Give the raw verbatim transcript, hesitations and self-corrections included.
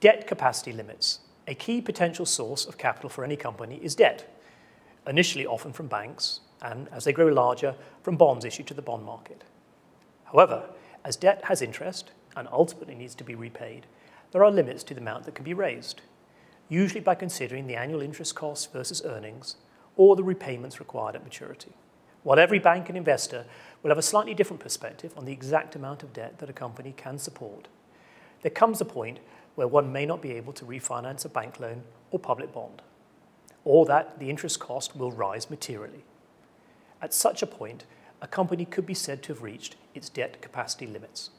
Debt capacity limits. A key potential source of capital for any company is debt, initially often from banks, and as they grow larger, from bonds issued to the bond market. However, as debt has interest and ultimately needs to be repaid, there are limits to the amount that can be raised, usually by considering the annual interest costs versus earnings or the repayments required at maturity. While every bank and investor will have a slightly different perspective on the exact amount of debt that a company can support, there comes a point where one may not be able to refinance a bank loan or public bond, or that the interest cost will rise materially. At such a point, a company could be said to have reached its debt capacity limits.